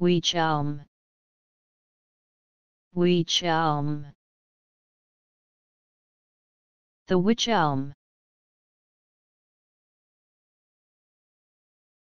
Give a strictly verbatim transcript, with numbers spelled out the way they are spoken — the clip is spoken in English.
Weech-elm. Weech-elm. The weech-elm.